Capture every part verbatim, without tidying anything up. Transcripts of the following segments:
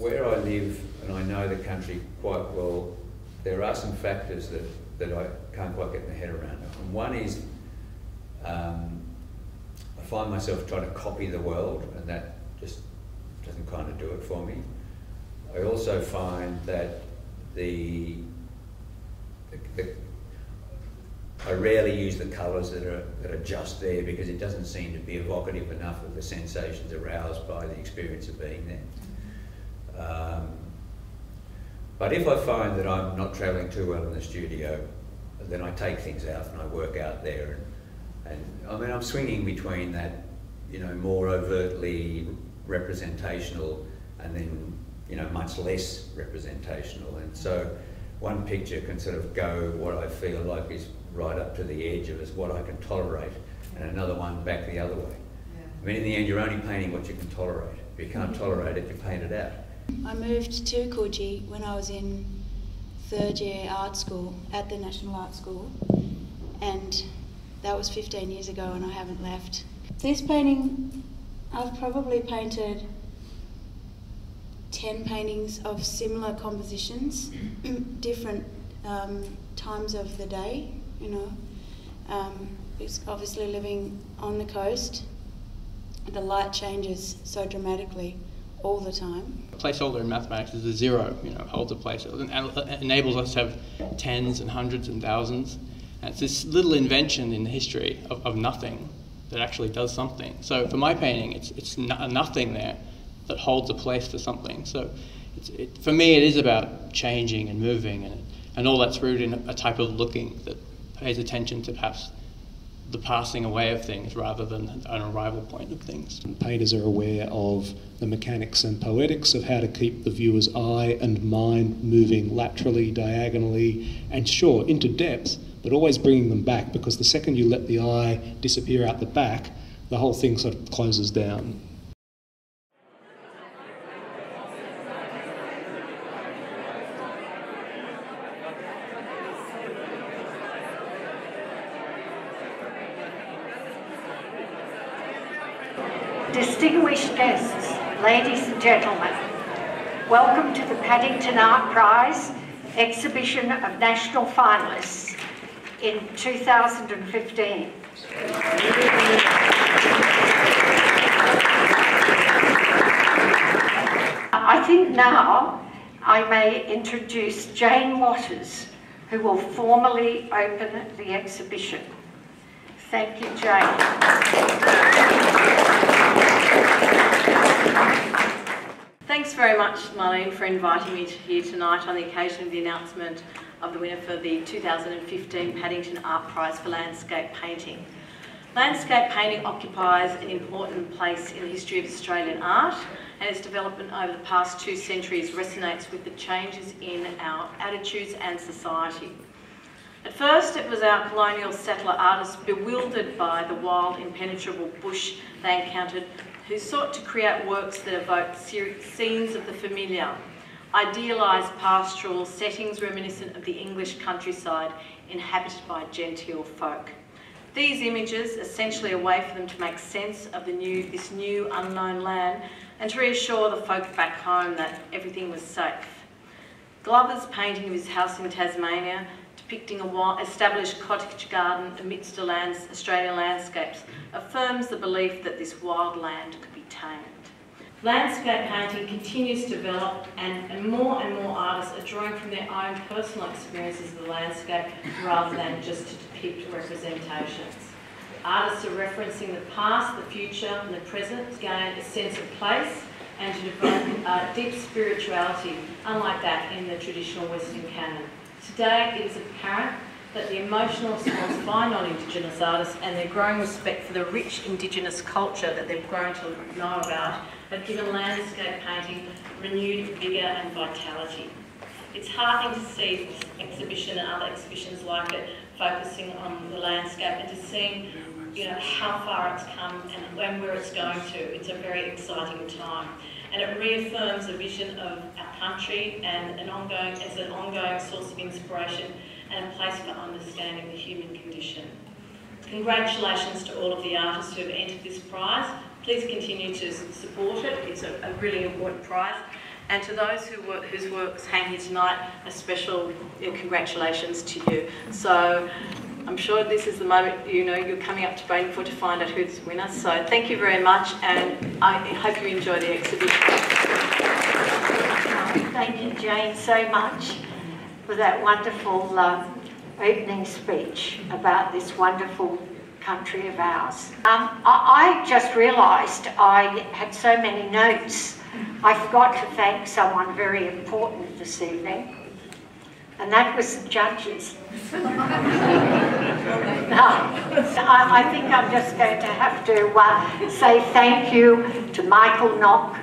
where I live and I know the country quite well, there are some factors that, that I can't quite get my head around. And one is um, I find myself trying to copy the world, and that just doesn't kind of do it for me. I also find that the, the, the I rarely use the colours that are, that are just there, because it doesn't seem to be evocative enough of the sensations aroused by the experience of being there. Um, but if I find that I'm not travelling too well in the studio, then I take things out and I work out there. And, and I mean, I'm swinging between that, you know, more overtly representational and then, you know, much less representational. And so one picture can sort of go what I feel like is right up to the edge of is what I can tolerate, and another one back the other way. Yeah. I mean, in the end, you're only painting what you can tolerate. If you can't tolerate it, you paint it out. I moved to Coogee when I was in third year art school at the National Art School, and that was fifteen years ago, and I haven't left. This painting, I've probably painted ten paintings of similar compositions, different um, times of the day. You know, um, it's obviously living on the coast. The light changes so dramatically all the time. Placeholder in mathematics is a zero. You know, holds a placeholder and enables us to have tens and hundreds and thousands. And it's this little invention in the history of, of nothing that actually does something. So for my painting, it's it's no, nothing there that holds a place for something. So it's, it, for me, it is about changing and moving, and and all that's rooted in a type of looking that pays attention to perhaps the passing away of things rather than an arrival point of things. Painters are aware of the mechanics and poetics of how to keep the viewer's eye and mind moving laterally, diagonally, and sure, into depth, but always bringing them back, because the second you let the eye disappear out the back, the whole thing sort of closes down. Distinguished guests, ladies and gentlemen, welcome to the Paddington Art Prize exhibition of national finalists in two thousand fifteen. I think now I may introduce Jane Watters, who will formally open the exhibition. Thank you, Jane. Thanks very much, Marlene, for inviting me here tonight on the occasion of the announcement of the winner for the two thousand fifteen Paddington Art Prize for Landscape Painting. Landscape painting occupies an important place in the history of Australian art, and its development over the past two centuries resonates with the changes in our attitudes and society. At first, it was our colonial settler artists, bewildered by the wild, impenetrable bush they encountered, who sought to create works that evoked scenes of the familiar, idealised pastoral settings reminiscent of the English countryside inhabited by genteel folk. These images, essentially a way for them to make sense of the new, this new unknown land, and to reassure the folk back home that everything was safe. Glover's painting of his house in Tasmania, depicting an established cottage garden amidst the lands, Australian landscapes, affirms the belief that this wild land could be tamed. Landscape painting continues to develop, and, and more and more artists are drawing from their own personal experiences of the landscape rather than just to depict representations. Artists are referencing the past, the future and the present to gain a sense of place and to develop uh, deep spirituality, unlike that in the traditional Western canon. Today, it is apparent that the emotional response by non-Indigenous artists and their growing respect for the rich Indigenous culture that they've grown to know about have given landscape painting renewed vigour and vitality. It's heartening to see this exhibition and other exhibitions like it focusing on the landscape and to see, you know, how far it's come and where it's going to. It's a very exciting time. And it reaffirms a vision of our country and an ongoing, as an ongoing source of inspiration and a place for understanding the human condition. Congratulations to all of the artists who have entered this prize. Please continue to support it. It's a, a really important prize. And to those who work, whose work's hang here tonight, a special congratulations to you. So I'm sure this is the moment, you know, you're coming up to Bradenford to find out who's the winner. So thank you very much, and I hope you enjoy the exhibition. Thank you, Jane, so much for that wonderful uh, opening speech about this wonderful country of ours. Um, I, I just realised I had so many notes. I forgot to thank someone very important this evening, and that was the judges. no, I, I think I'm just going to have to uh, say thank you to Michael Nock.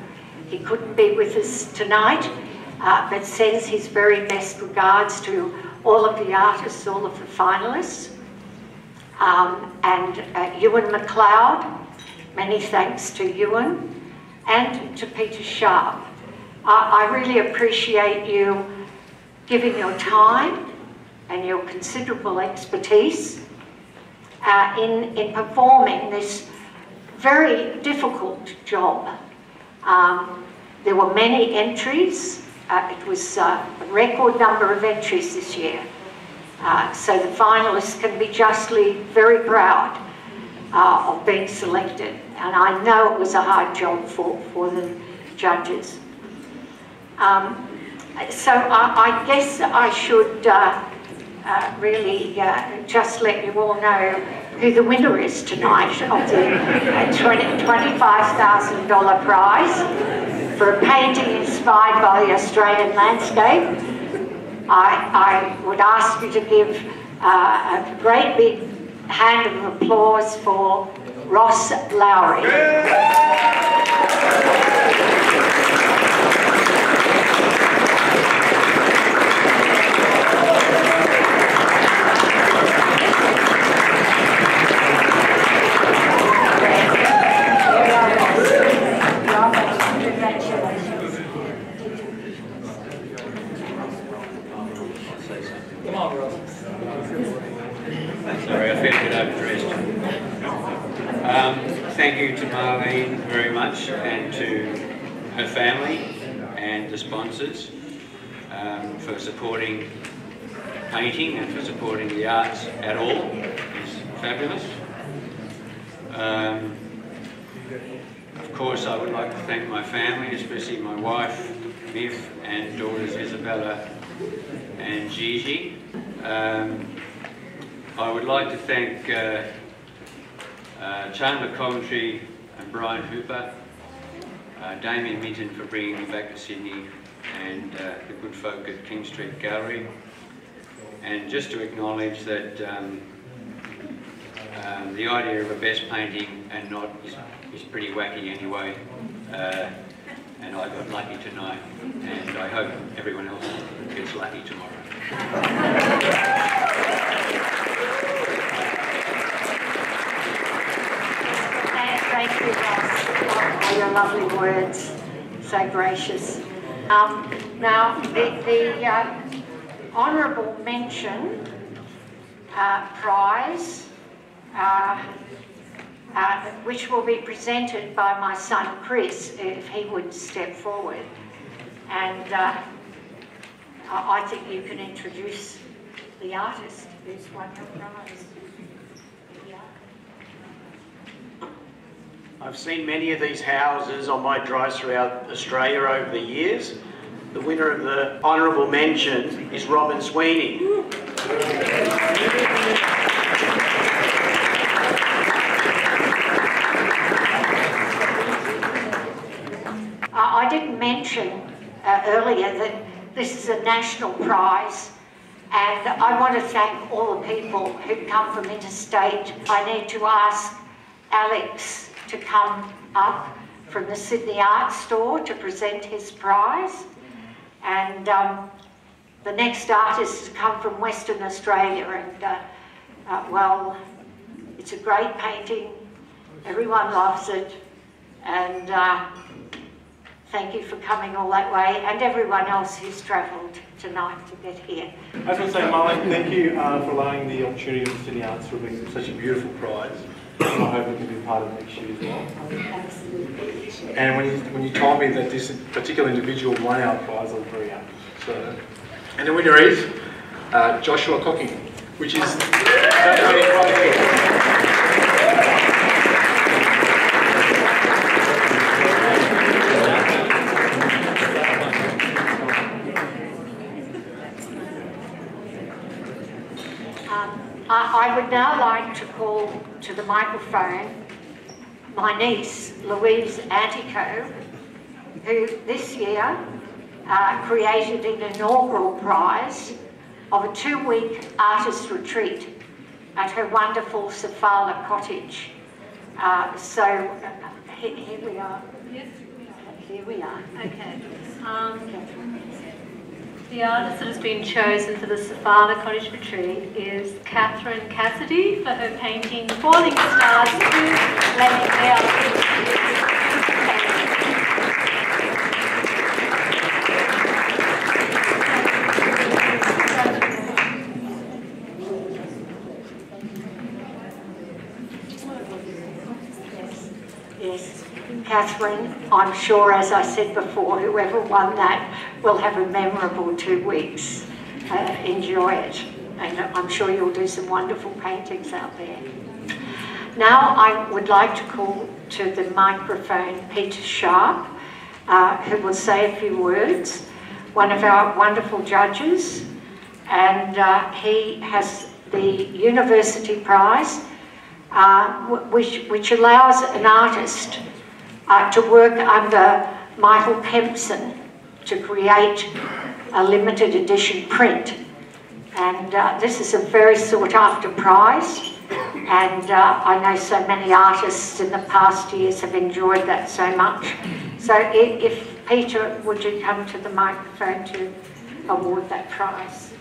He couldn't be with us tonight, uh, but sends his very best regards to all of the artists, all of the finalists. Um, and uh, Ewan MacLeod, many thanks to Ewan. And to Peter Sharp. I, I really appreciate you giving your time and your considerable expertise uh, in, in performing this very difficult job. Um, there were many entries. Uh, it was uh, a record number of entries this year. Uh, so the finalists can be justly very proud Uh, of being selected, and I know it was a hard job for, for the judges. Um, so I, I guess I should uh, uh, really uh, just let you all know who the winner is tonight of the twenty-five thousand dollar prize for a painting inspired by the Australian landscape. I, I would ask you to give uh, a great big hand of applause for Ross Laurie. Come on, Ross. Sorry, I feel a bit overdressed. Um, thank you to Marlene very much, and to her family and the sponsors um, for supporting painting and for supporting the arts at all. It's fabulous. Um, of course, I would like to thank my family, especially my wife, Viv, and daughters Isabella and Gigi. Um, I would like to thank uh, uh, Chandler Coventry and Brian Hooper, uh, Damien Minton for bringing me back to Sydney, and uh, the good folk at King Street Gallery. And just to acknowledge that um, um, the idea of a best painting and not is, is pretty wacky anyway, uh, and I got lucky tonight, and I hope everyone else gets lucky tomorrow. Thank you, Ross, for your lovely words, so gracious. Um, now, the, the uh, honourable mention uh, prize, uh, uh, which will be presented by my son Chris, if he would step forward. And uh, I think you can introduce the artist who's won your prize. I've seen many of these houses on my drives throughout Australia over the years. The winner of the honourable mention is Robin Sweeney. I didn't mention uh, earlier that this is a national prize, and I want to thank all the people who come from interstate. I need to ask Alex to come up from the Sydney Art Store to present his prize. And um, the next artist has come from Western Australia, and uh, uh, well, it's a great painting. Everyone loves it. And uh, thank you for coming all that way, and everyone else who's travelled tonight to get here. I just want to say, Molly, thank you uh, for allowing the opportunity of the Sydney Art Store to bring such a beautiful prize. and I hope we can be part of next year as well. Absolutely. And when you, when you told me that this particular individual won our prize, I was very happy. So, and the winner is uh, Joshua Cocking, which is I would now like to call to the microphone my niece, Louise Antico, who this year uh, created an inaugural prize of a two-week artist retreat at her wonderful Cefalù cottage. Uh, so uh, here, here we are. Yes, here we are. Okay. Um, The artist that has been chosen for the Cefalù Cottage Retreat is Catherine Cassidy for her painting Falling Stars to Lennie Bell. Yes, Catherine, I'm sure, as I said before, whoever won that we'll have a memorable two weeks. Uh, enjoy it. And I'm sure you'll do some wonderful paintings out there. Now I would like to call to the microphone Peter Sharp, uh, who will say a few words, one of our wonderful judges. And uh, he has the University Prize, uh, which, which allows an artist uh, to work under Michael Kempson to create a limited edition print. And uh, this is a very sought after prize. And uh, I know so many artists in the past years have enjoyed that so much. So if, if Peter, would you come to the microphone to award that prize?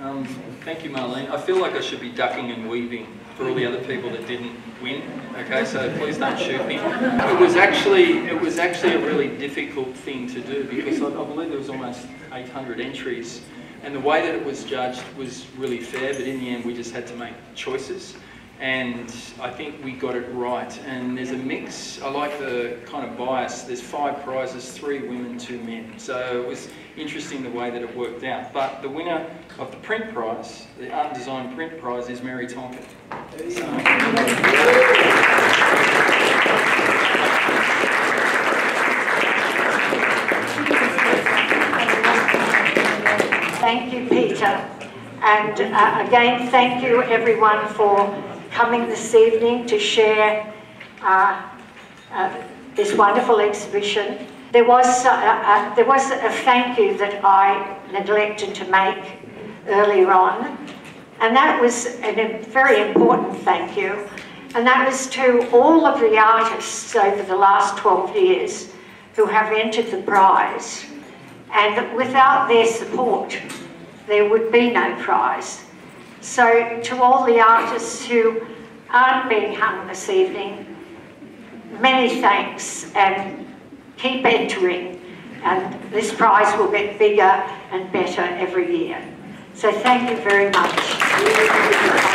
Um, thank you, Marlene. I feel like I should be ducking and weaving for all the other people that didn't win. Okay, so please don't shoot me. It was actually, it was actually a really difficult thing to do because I, I believe there was almost eight hundred entries, and the way that it was judged was really fair. But in the end, we just had to make choices, and I think we got it right. And there's a mix. I like the kind of bias. There's five prizes: three women, two men. So it was interesting the way that it worked out. But the winner of the print prize, the art and design print prize, is Mary Tonkin. So, thank you, Peter. And uh, again, thank you everyone for coming this evening to share uh, uh, this wonderful exhibition. There was, uh, uh, there was a thank you that I neglected to make earlier on, and that was a very important thank you, and that was to all of the artists over the last twelve years who have entered the prize, and that without their support there would be no prize. So to all the artists who aren't being hung this evening, many thanks, and keep entering, and this prize will get bigger and better every year. So thank you very much.